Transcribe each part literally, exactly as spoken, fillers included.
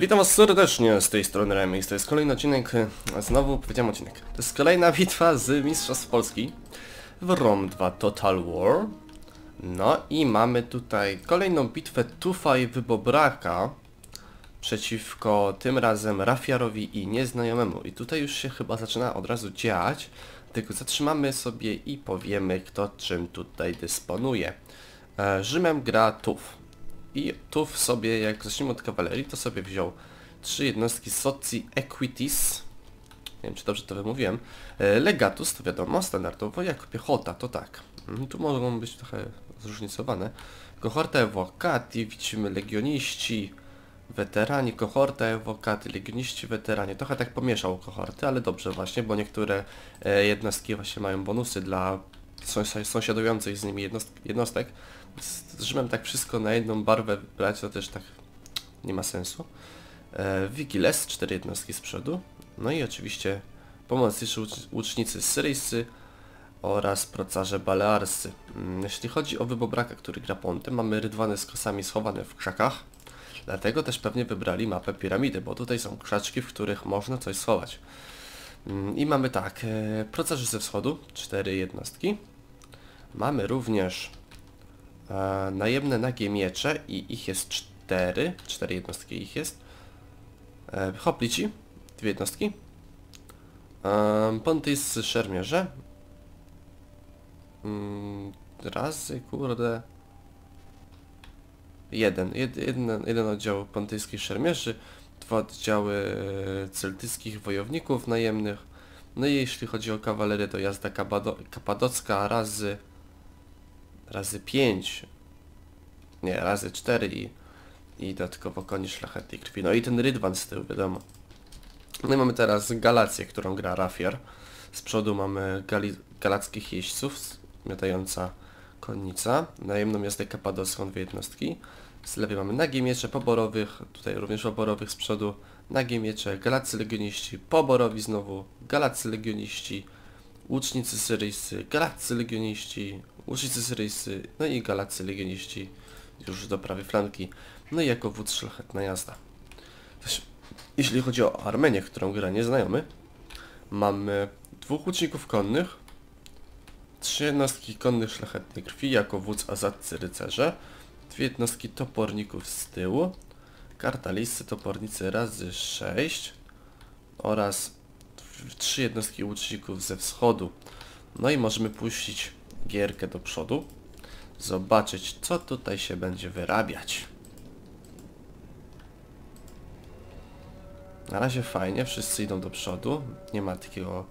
Witam was serdecznie, z tej strony Remix, to jest kolejny odcinek, znowu powiedziałem odcinek, to jest kolejna bitwa z Mistrzostw Polski w Rome dwa Total War. No i mamy tutaj kolejną bitwę Tufa i Wybobraka przeciwko tym razem Rafiarowi i Nieznajomemu. I tutaj już się chyba zaczyna od razu dziać, tylko zatrzymamy sobie i powiemy, kto czym tutaj dysponuje. Rzymem gra Tuf. I tu w sobie, jak zaczniemy od kawalerii, to sobie wziął trzy jednostki socii equites, nie wiem czy dobrze to wymówiłem, Legatus to wiadomo, standardowo, jak piechota, to tak. Tu mogą być trochę zróżnicowane. Kohorta ewokati, widzimy legioniści weterani, kohorta ewokati, legioniści weterani. Trochę tak pomieszał kohorty, ale dobrze właśnie, bo niektóre jednostki właśnie mają bonusy dla sąsiadujących z nimi jednostek. Z Rzymem tak wszystko na jedną barwę brać to też tak nie ma sensu. E, Wikiles, cztery jednostki z przodu. No i oczywiście pomocniczy łucznicy syryjscy oraz procarze balearscy. Jeśli chodzi o Wybobraka, który gra Pontem, mamy rydwany z kosami schowane w krzakach. Dlatego też pewnie wybrali mapę piramidy, bo tutaj są krzaczki, w których można coś schować. I mamy tak, e, procarzy ze wschodu, cztery jednostki. Mamy również e, najemne nagie miecze i ich jest cztery, cztery jednostki ich jest. E, Hoplici, dwie jednostki. E, Pontyjscy szermierze. Mm, razy, kurde. Jeden, jed, jeden, jeden oddział pontyjskich szermierzy. Dwa oddziały celtyckich wojowników najemnych. No i jeśli chodzi o kawalerię, to jazda kapadocka razy razy pięć, nie, razy cztery i, i dodatkowo konie szlachetnej krwi. No i ten rydwan z tyłu, wiadomo. No i mamy teraz Galację, którą gra Rafiar. Z przodu mamy gali galackich jeźdźców, miotająca konnica. Najemną jazdę kapadocką, dwie jednostki. Z lewej mamy nagie miecze poborowych, tutaj również poborowych z przodu, nagie miecze, galaccy legioniści, poborowi znowu, galaccy legioniści, łucznicy syryjscy, galaccy legioniści, łucznicy syryjscy, no i galaccy legioniści już do prawej flanki, no i jako wódz szlachetna jazda. Jeśli chodzi o Armenię, którą gra Nieznajomy, mamy dwóch łuczników konnych, trzy jednostki konnych szlachetnej krwi, jako wódz Azadcy Rycerze, dwie jednostki toporników z tyłu, kartlijscy topornicy razy sześć oraz trzy jednostki łuczników ze wschodu. No i możemy puścić gierkę do przodu, zobaczyć co tutaj się będzie wyrabiać. Na razie fajnie, wszyscy idą do przodu, nie ma takiego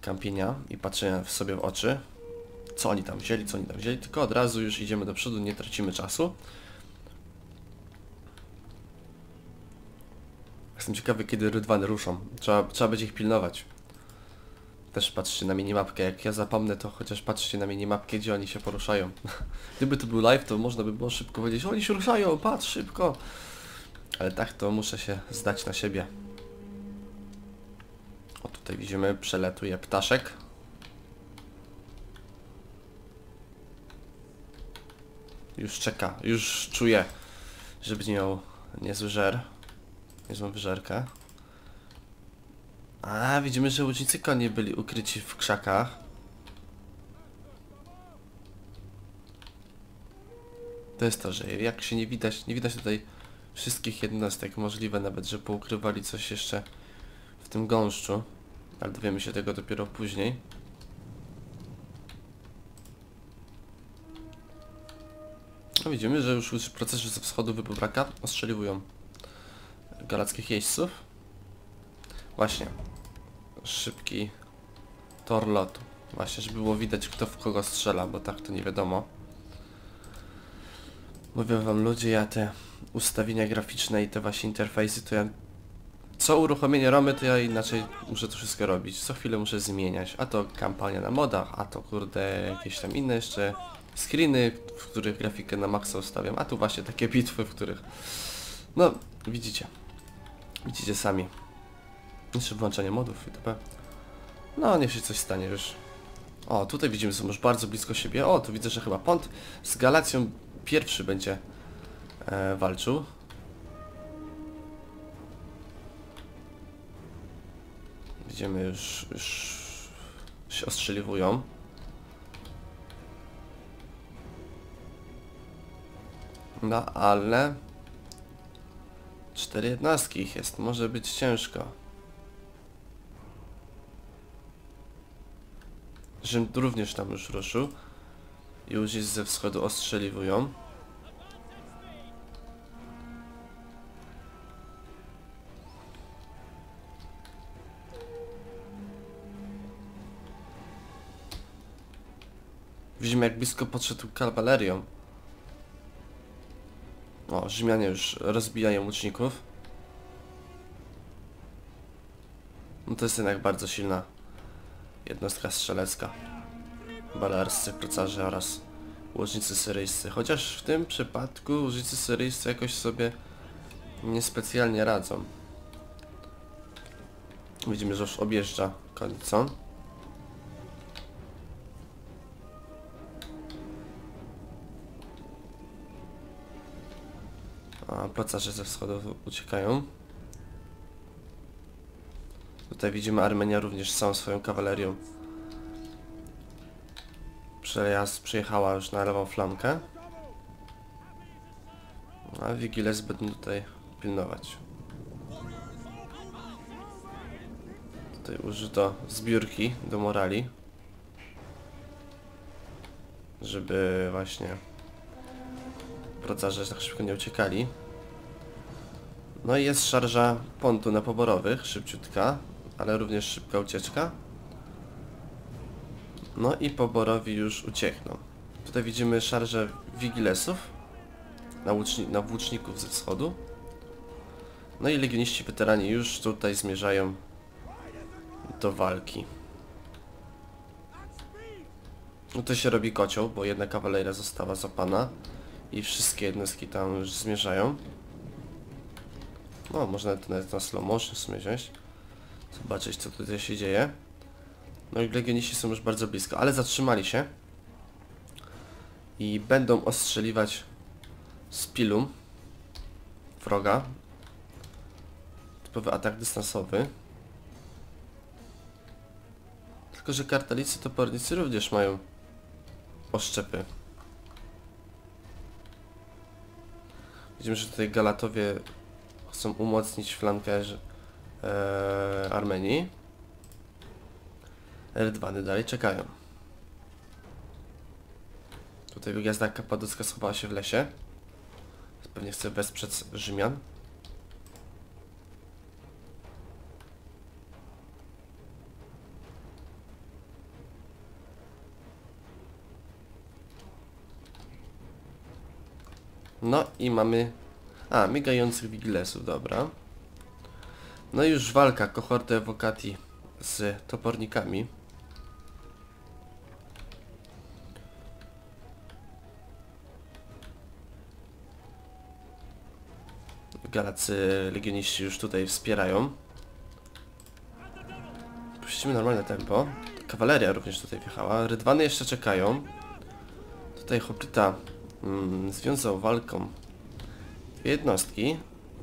kampienia i patrzenia w sobie w oczy. Co oni tam wzięli, co oni tam wzięli, tylko od razu już idziemy do przodu, nie tracimy czasu. Jestem ciekawy, kiedy rydwany ruszą. Trzeba, trzeba będzie ich pilnować. Też patrzcie na minimapkę, jak ja zapomnę, to chociaż patrzcie na minimapkę, gdzie oni się poruszają. Gdyby to był live, to można by było szybko powiedzieć, oni się ruszają, patrz szybko. Ale tak, to muszę się zdać na siebie. O, tutaj widzimy, przelatuje ptaszek. Już czeka, już czuję, że będzie miał niezły żer, niezłą wyżerkę. A widzimy, że łucznicy konie byli ukryci w krzakach. To jest to, że jak się nie widać, nie widać tutaj wszystkich jednostek, możliwe nawet, że poukrywali coś jeszcze w tym gąszczu, ale dowiemy się tego dopiero później. No widzimy, że już w procesie ze wschodu Wybobraka ostrzeliwują galackich jeźdźców. Właśnie. Szybki tor lotu. Właśnie, żeby było widać kto w kogo strzela, bo tak to nie wiadomo. Mówię wam ludzie, ja te ustawienia graficzne i te właśnie interfejsy, to ja... Co uruchomienie Romy, to ja inaczej muszę to wszystko robić. Co chwilę muszę zmieniać. A to kampania na modach, a to kurde jakieś tam inne jeszcze... screeny, w których grafikę na maksa ustawiam, a tu właśnie takie bitwy, w których... No, widzicie. Widzicie sami. Jeszcze włączenie modów itp. No, niech się coś stanie już. O, tutaj widzimy, są już bardzo blisko siebie. O, tu widzę, że chyba Pont z Galacją pierwszy będzie e, walczył. Idziemy już, już się ostrzeliwują. No ale... Cztery jednostki ich jest, może być ciężko. Rzym również tam już ruszył. I już jest ze wschodu ostrzeliwują. Widzimy, jak blisko podszedł kawalerią. O, Rzymianie już rozbijają łuczników. No to jest jednak bardzo silna jednostka strzelecka. Balearscy procarze oraz łucznicy syryjscy. Chociaż w tym przypadku łucznicy syryjscy jakoś sobie niespecjalnie radzą. Widzimy, że już objeżdża końcą. A procarze ze wschodu uciekają. Tutaj widzimy, Armenia również całą swoją kawalerią przejazd przyjechała już na lewą flankę. A Wikiles będą tutaj pilnować. Tutaj użyto zbiórki do morali, żeby właśnie procarze tak szybko nie uciekali. No i jest szarża pontu na poborowych, szybciutka, ale również szybka ucieczka. No i poborowi już uciekną. Tutaj widzimy szarżę Wigilesów na, łuczni na włóczników ze wschodu. No i legioniści weterani już tutaj zmierzają do walki. No to się robi kocioł, bo jedna kawaleria została zapana i wszystkie jednostki tam już zmierzają. No, można to nawet na slow motion w sumie wziąć. Zobaczyć, co tutaj się dzieje. No i legioniści są już bardzo blisko, ale zatrzymali się. I będą ostrzeliwać z pilum wroga. Typowy atak dystansowy. Tylko, że kartlijscy topornicy również mają oszczepy. Widzimy, że tutaj Galatowie chcą umocnić flankę e, Armenii. Rydwany dalej czekają. Tutaj jazda kapadocka schowała się w lesie. Pewnie chce wesprzeć Rzymian. No i mamy... A, migających Wigilesów, dobra. No i już walka kohorty ewokati z topornikami. Galacy legioniści już tutaj wspierają. Puścimy normalne tempo. Kawaleria również tutaj wjechała. Rydwany jeszcze czekają. Tutaj hoplita mm, związał walką jednostki,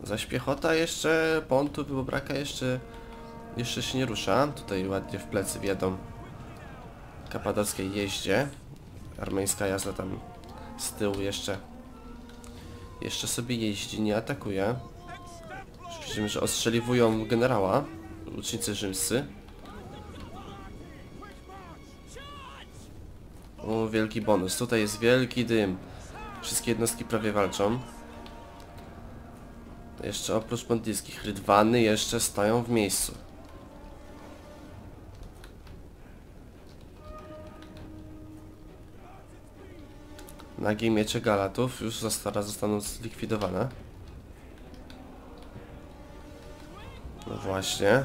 zaś piechota jeszcze, pontu, wybobraka jeszcze jeszcze się nie rusza. Tutaj ładnie w plecy wjedą kapadockiej jeździe. Armeńska jazda tam z tyłu jeszcze jeszcze sobie jeździ, nie atakuje. Już widzimy, że ostrzeliwują generała łucznicy rzymscy. O, wielki bonus. Tutaj jest wielki dym. Wszystkie jednostki prawie walczą. Jeszcze oprócz pontyjskich, rydwany jeszcze stoją w miejscu. Nagie miecze Galatów już za stara zostaną zlikwidowane. No właśnie.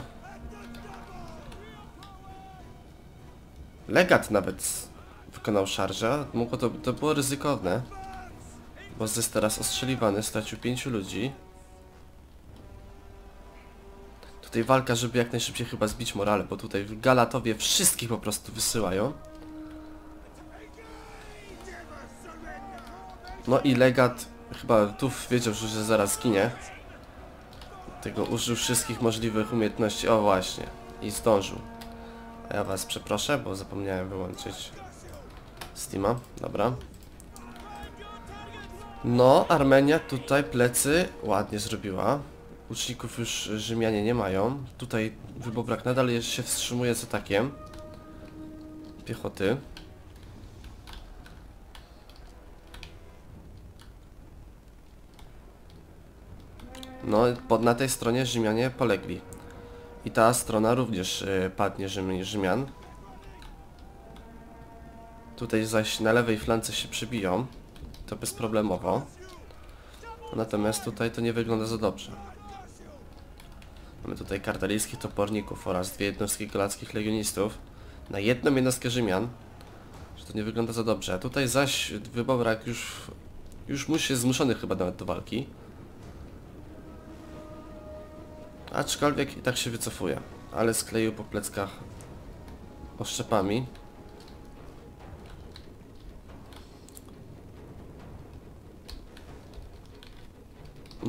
Legat nawet wykonał szarżę. Mógł to, to było ryzykowne. Bo jest teraz ostrzeliwany, stracił pięciu ludzi. Tutaj walka, żeby jak najszybciej chyba zbić morale, bo tutaj w Galatowie wszystkich po prostu wysyłają. No i legat chyba tu wiedział, że zaraz ginie. Dlatego użył wszystkich możliwych umiejętności. O właśnie. i zdążył. A ja was przeproszę, bo zapomniałem wyłączyć Steama. Dobra. No, Armenia tutaj plecy ładnie zrobiła. Łuczników już Rzymianie nie mają. Tutaj Wybobrak nadal jeszcze się wstrzymuje z atakiem piechoty. No, na tej stronie Rzymianie polegli. I ta strona również padnie Rzymian. Tutaj zaś na lewej flance się przybiją. To bezproblemowo. Natomiast tutaj to nie wygląda za dobrze. Mamy tutaj kartlijskich toporników oraz dwie jednostki galackich legionistów. Na jedną jednostkę Rzymian. Że to nie wygląda za dobrze. A tutaj zaś Wybobrak już... Już musi jest zmuszony chyba nawet do walki. Aczkolwiek i tak się wycofuje. Ale skleił po pleckach oszczepami.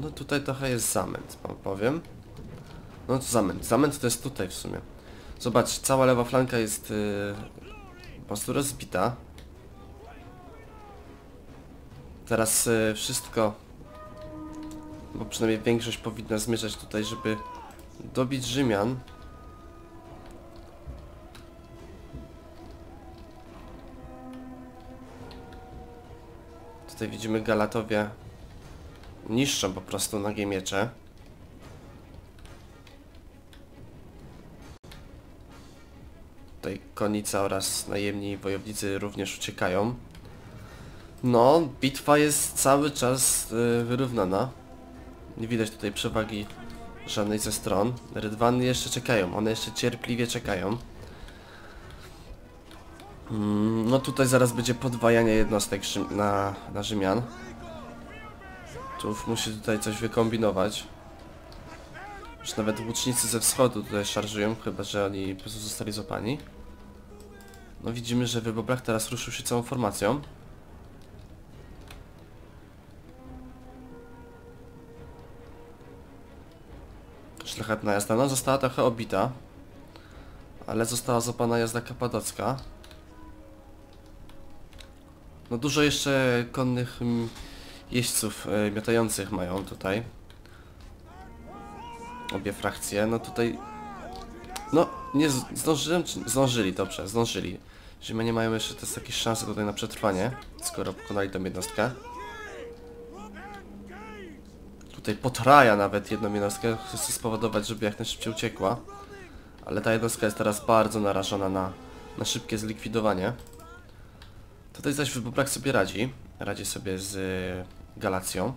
No tutaj trochę jest zamęt, powiem. No to zamęt. Zamęt to jest tutaj w sumie. Zobacz, cała lewa flanka jest yy, po prostu rozbita. Teraz yy, wszystko, bo przynajmniej większość powinna zmierzać tutaj, żeby dobić Rzymian. Tutaj widzimy Galatowie niszczą po prostu nagie miecze. Tutaj konica oraz najemni wojownicy również uciekają. No, bitwa jest cały czas yy, wyrównana. Nie widać tutaj przewagi żadnej ze stron. Rydwany jeszcze czekają, one jeszcze cierpliwie czekają. Mm, no tutaj zaraz będzie podwajanie jednostek na, na Rzymian. Tuf musi tutaj coś wykombinować. Już nawet łucznicy ze wschodu tutaj szarżują, chyba że oni po prostu zostali złapani. No widzimy, że Wybobrak teraz ruszył się całą formacją. Szlachetna jazda, no została trochę obita, ale została złapana jazda kapadocka. No dużo jeszcze konnych jeźdźców y, miotających mają tutaj obie frakcje, no tutaj... No, nie zdążyłem, czy... zdążyli, dobrze, zdążyli. Rzymianie mają jeszcze też jakieś szanse tutaj na przetrwanie, skoro pokonali tą jednostkę. Tutaj potraja nawet jedną jednostkę, chce spowodować, żeby jak najszybciej uciekła. Ale ta jednostka jest teraz bardzo narażona na, na szybkie zlikwidowanie. Tutaj zaś Wybobrak sobie radzi. Radzi sobie z y, Galacją.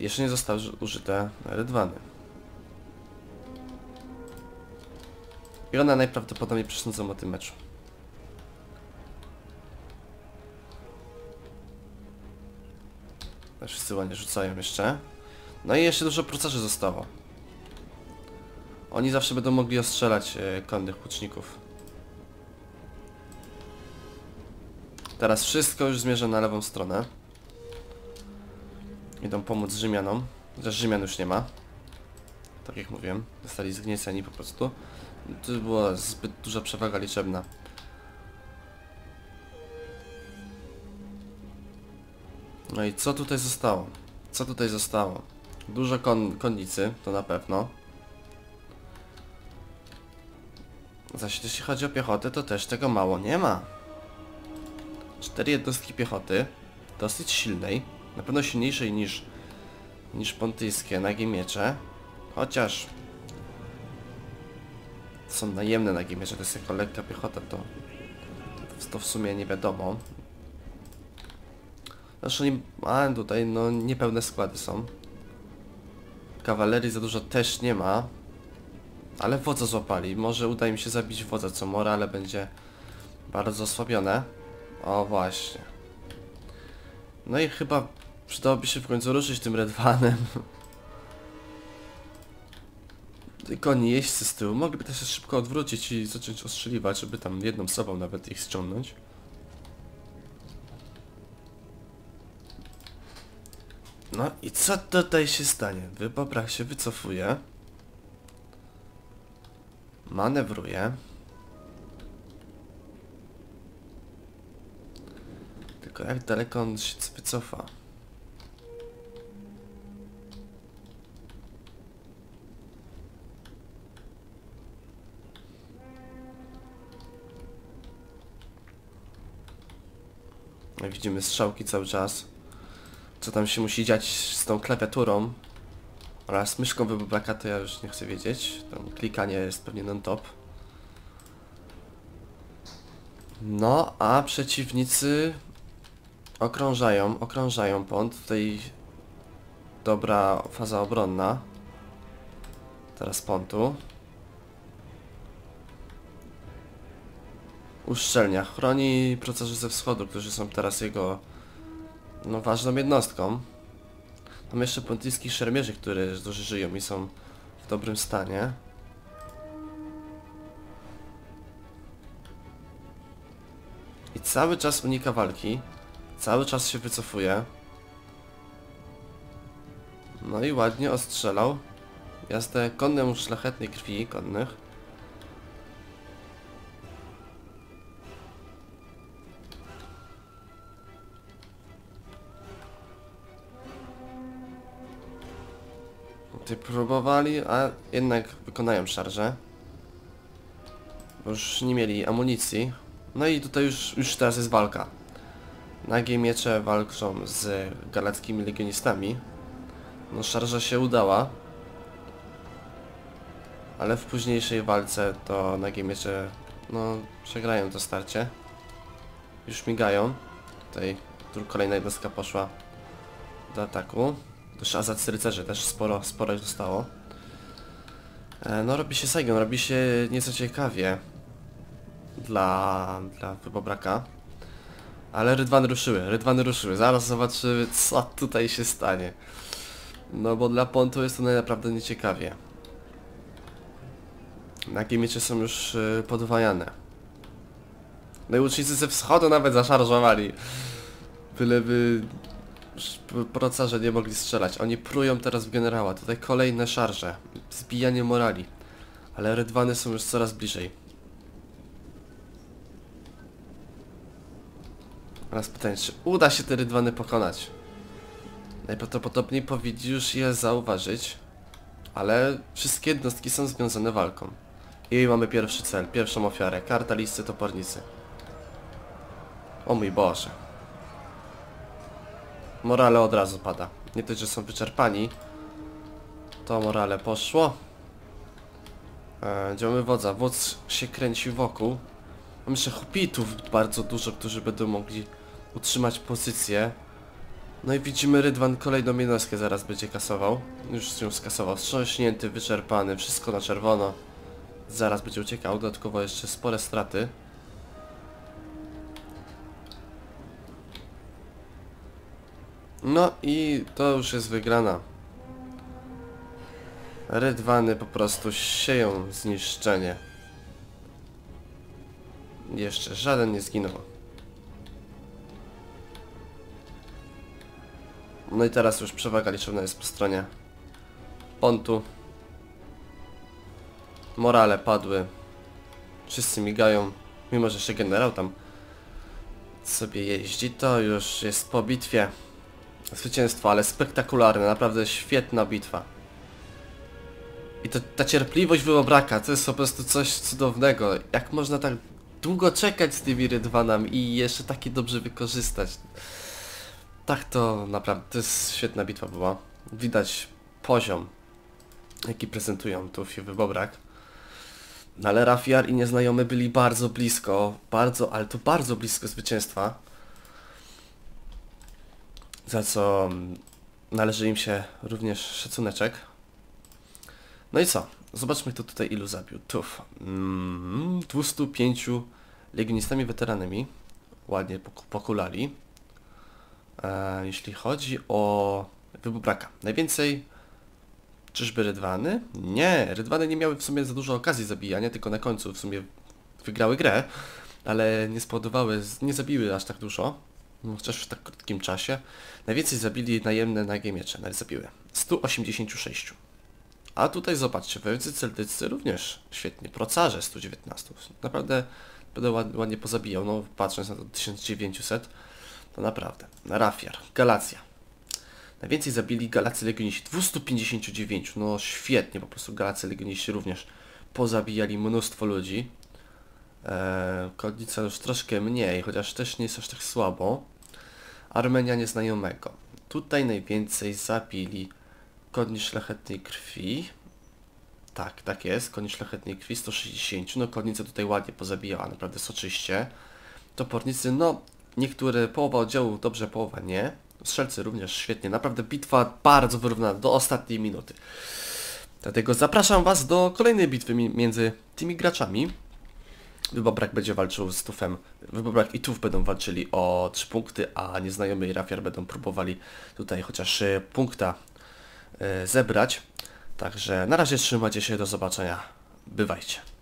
Jeszcze nie zostały użyte rydwany. I one najprawdopodobniej przesądzą o tym meczu. Wszyscy ładnie rzucają jeszcze. No i jeszcze dużo procarzy zostało. Oni zawsze będą mogli ostrzelać y, konnych łuczników. Teraz wszystko już zmierza na lewą stronę. Idą pomóc Rzymianom. Chociaż Rzymian już nie ma. Tak jak mówiłem, zostali zgnieceni po prostu. To była zbyt duża przewaga liczebna. No i co tutaj zostało? Co tutaj zostało? Dużo kon konnicy, to na pewno. Zaś jeśli chodzi o piechotę, to też tego mało nie ma. Cztery jednostki piechoty, dosyć silnej, na pewno silniejszej niż, niż pontyjskie nagie miecze, chociaż są najemne nagie miecze, to jest jako lekka piechota, to, to w sumie nie wiadomo. Zresztą oni, a tutaj no niepełne składy są. Kawalerii za dużo też nie ma. Ale wodza złapali. Może uda im się zabić wodza, co morale będzie bardzo osłabione. O właśnie. No i chyba przydałoby się w końcu ruszyć tym redwanem. Koni jeźdźcy z tyłu mogliby też się szybko odwrócić i zacząć ostrzeliwać, żeby tam jedną sobą nawet ich ściągnąć. No i co tutaj się stanie? Wybobrak się wycofuje. Manewruje. Tylko jak daleko on się wycofa? Widzimy strzałki cały czas. Co tam się musi dziać z tą klawiaturą oraz myszką Wybobraka, to ja już nie chcę wiedzieć. Tam klikanie jest pewnie non-top. No, a przeciwnicy okrążają, okrążają pont. Tutaj dobra faza obronna. Teraz pontu. Uszczelnia. Chroni procarzy ze wschodu, którzy są teraz jego no, ważną jednostką. Tam jeszcze pontyjskich szermierzy, którzy dużo żyją i są w dobrym stanie. I cały czas unika walki. Cały czas się wycofuje. No i ładnie ostrzelał jazdę konnemu szlachetnej krwi konnych. Próbowali, a jednak wykonają szarżę. Bo już nie mieli amunicji. No i tutaj już, już teraz jest walka. Nagie miecze walczą z galackimi legionistami. No szarża się udała. Ale w późniejszej walce to nagie miecze no przegrają to starcie. Już migają. Tutaj tu kolejna jednostka poszła do ataku. Też Azadcy Rycerzy, też sporo, sporo ich zostało. E, no robi się Saigon, robi się nieco ciekawie dla, dla Wybobraka. Ale rydwany ruszyły, rydwany ruszyły. Zaraz zobaczymy, co tutaj się stanie. No bo dla Pontu jest to naprawdę nieciekawie. Nagie miecze są już y, podwajane. No i łucznicy ze wschodu nawet zaszarżowali. Byleby... procarze nie mogli strzelać. Oni prują teraz w generała. Tutaj kolejne szarże. Zbijanie morali. Ale rydwany są już coraz bliżej. Teraz pytanie, czy uda się te rydwany pokonać? Najprawdopodobniej powinni już je zauważyć. Ale wszystkie jednostki są związane walką. I mamy pierwszy cel, pierwszą ofiarę. Kartlijscy topornicy. O mój Boże. Morale od razu pada. Nie tylko, że są wyczerpani. To morale poszło. E, działamy wodza. Wódz się kręci wokół. Mam jeszcze hoplitów bardzo dużo, którzy będą mogli utrzymać pozycję. No i widzimy rydwan kolejną jednostkę zaraz będzie kasował. Już ją skasował. Wstrząśnięty, wyczerpany. Wszystko na czerwono. Zaraz będzie uciekał. Dodatkowo jeszcze spore straty. No i to już jest wygrana. Rydwany po prostu sieją zniszczenie. Jeszcze żaden nie zginął. No i teraz już przewaga liczebna jest po stronie Pontu. Morale padły. Wszyscy migają. Mimo że jeszcze generał tam sobie jeździ, to już jest po bitwie. Zwycięstwo, ale spektakularne, naprawdę świetna bitwa. I to, ta cierpliwość Wybobraka, to jest po prostu coś cudownego. Jak można tak długo czekać z tymi rydwanami i jeszcze takie dobrze wykorzystać. Tak to naprawdę, to jest świetna bitwa była. Widać poziom, jaki prezentują Tuf i Wybobrak. No ale Rafiar i Nieznajomy byli bardzo blisko, bardzo, ale to bardzo blisko zwycięstwa. Za co należy im się również szacuneczek. No i co? Zobaczmy, kto tutaj ilu zabił. Tuf. Mm, dwieście pięć legionistami weteranymi. Ładnie pokulali. E, jeśli chodzi o Wybobraka. Najwięcej... Czyżby rydwany? Nie, rydwany nie miały w sumie za dużo okazji zabijania, tylko na końcu w sumie wygrały grę, ale nie spowodowały, nie zabiły aż tak dużo. chociaż w tak krótkim czasie. Najwięcej zabili najemne nagie miecze, nawet zabiły. sto osiemdziesiąt sześć. A tutaj zobaczcie, wojownicy celtycy również świetnie. Procarze sto dziewiętnaście. Naprawdę, naprawdę ładnie pozabijał, no patrząc na to tysiąc dziewięćset, to naprawdę. Rafiar, Galacja. Najwięcej zabili Galacy legioniści, dwieście pięćdziesiąt dziewięć. No świetnie, po prostu Galacy legioniści również pozabijali mnóstwo ludzi. Eee, Kodnica już troszkę mniej, chociaż też nie jest aż tak słabo. Armenia Nieznajomego. Tutaj najwięcej zabili koni szlachetnej krwi. Tak, tak jest. Koni szlachetnej krwi sto sześćdziesiąt. No konnica tutaj ładnie pozabijała, naprawdę soczyście. Topornicy, no niektóre połowa oddziału dobrze, połowa nie. Strzelcy również świetnie. Naprawdę bitwa bardzo wyrównana do ostatniej minuty. Dlatego zapraszam Was do kolejnej bitwy między tymi graczami. Wybobrak będzie walczył z Tufem. Wybobrak i Tuf będą walczyli o trzy punkty, a Nieznajomy i Rafiar będą próbowali tutaj chociaż punkta zebrać. Także na razie trzymajcie się, do zobaczenia. Bywajcie.